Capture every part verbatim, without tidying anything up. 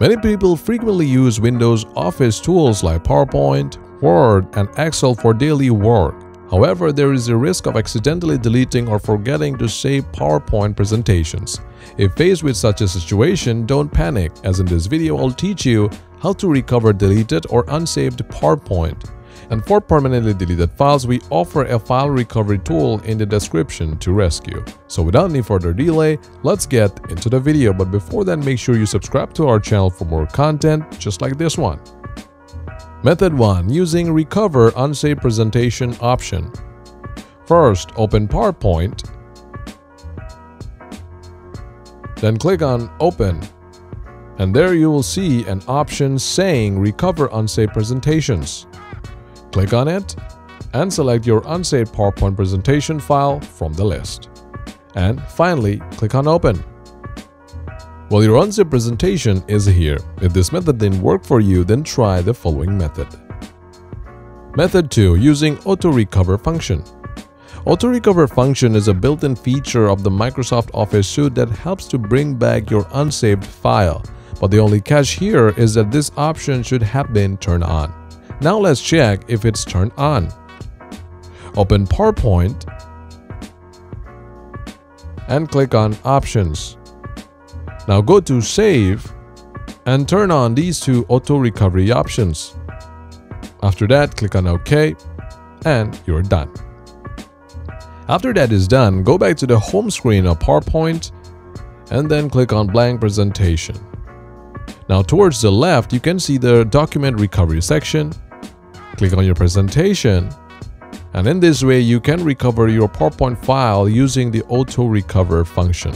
Many people frequently use Windows Office tools like PowerPoint, Word, and Excel for daily work. However, there is a risk of accidentally deleting or forgetting to save PowerPoint presentations. If faced with such a situation, don't panic, as in this video I'll teach you how to recover deleted or unsaved PowerPoint. And for permanently deleted files, we offer a file recovery tool in the description to rescue. So without any further delay, let's get into the video. But before that, make sure you subscribe to our channel for more content just like this one. Method one. Using Recover Unsaved Presentation option. First, open PowerPoint. Then click on Open. And there you will see an option saying Recover Unsaved Presentations. Click on it and select your unsaved PowerPoint presentation file from the list. And finally, click on Open. Well, your unsaved presentation is here. If this method didn't work for you, then try the following method. Method two. Using Auto-Recover function. Auto-Recover function is a built-in feature of the Microsoft Office suite that helps to bring back your unsaved file. But the only catch here is that this option should have been turned on. Now let's check if it's turned on. Open PowerPoint and click on Options. Now go to Save and turn on these two auto recovery options. After that, click on OK and you're done. After that is done, go back to the home screen of PowerPoint and then click on Blank Presentation. Now towards the left, you can see the Document Recovery section. Click on your presentation, and in this way you can recover your PowerPoint file using the auto recover function.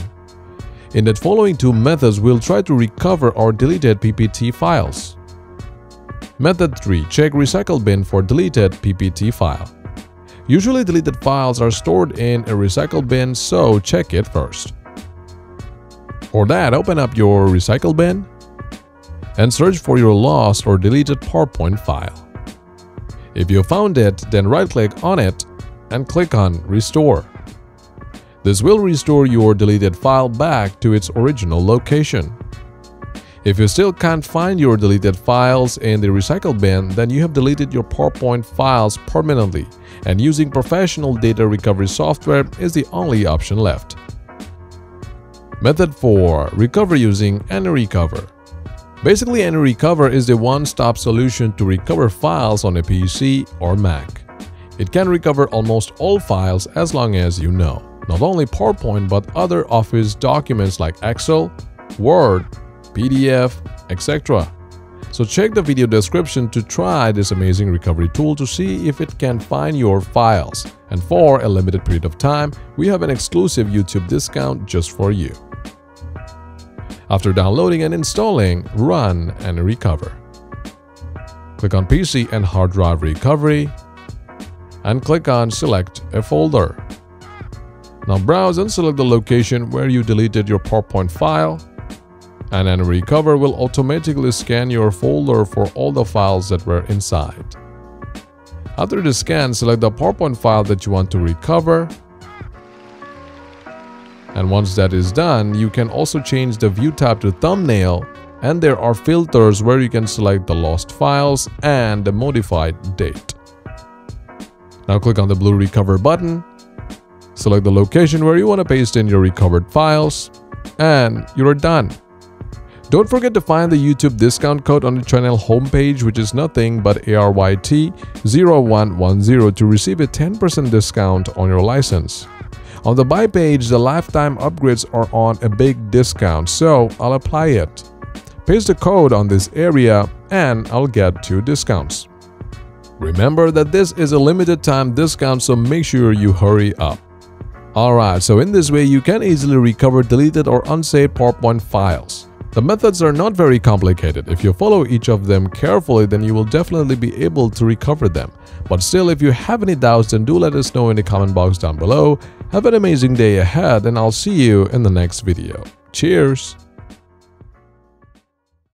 In the following two methods, we'll try to recover our deleted P P T files. Method three. Check Recycle Bin for deleted P P T file. Usually deleted files are stored in a recycle bin, so check it first. For that, open up your recycle bin and search for your lost or deleted PowerPoint file. If you found it, then right-click on it and click on Restore. This will restore your deleted file back to its original location. If you still can't find your deleted files in the recycle bin, then you have deleted your PowerPoint files permanently, and using professional data recovery software is the only option left. Method four. Recover using AnyRecover. Basically, AnyRecover is the one-stop solution to recover files on a P C or Mac. It can recover almost all files as long as you know. Not only PowerPoint, but other Office documents like Excel, Word, P D F, et cetera. So check the video description to try this amazing recovery tool to see if it can find your files. And for a limited period of time, we have an exclusive YouTube discount just for you. After downloading and installing, run AnyRecover. Click on P C and Hard Drive Recovery and click on Select a Folder. Now browse and select the location where you deleted your PowerPoint file, and AnyRecover will automatically scan your folder for all the files that were inside. After the scan, select the PowerPoint file that you want to recover, and once that is done, you can also change the view type to thumbnail, and there are filters where you can select the lost files and the modified date. Now click on the blue Recover button. Select the location where you want to paste in your recovered files, and you're done. Don't forget to find the YouTube discount code on the channel homepage, which is nothing but A R Y T zero one one zero, to receive a ten percent discount on your license. On the buy page, the lifetime upgrades are on a big discount, so I'll apply it. Paste the code on this area and I'll get two discounts. Remember that this is a limited time discount, so make sure you hurry up. Alright, so in this way you can easily recover deleted or unsaved PowerPoint files. The methods are not very complicated. If you follow each of them carefully, then you will definitely be able to recover them. But still, if you have any doubts, then do let us know in the comment box down below. Have an amazing day ahead, and I'll see you in the next video. Cheers!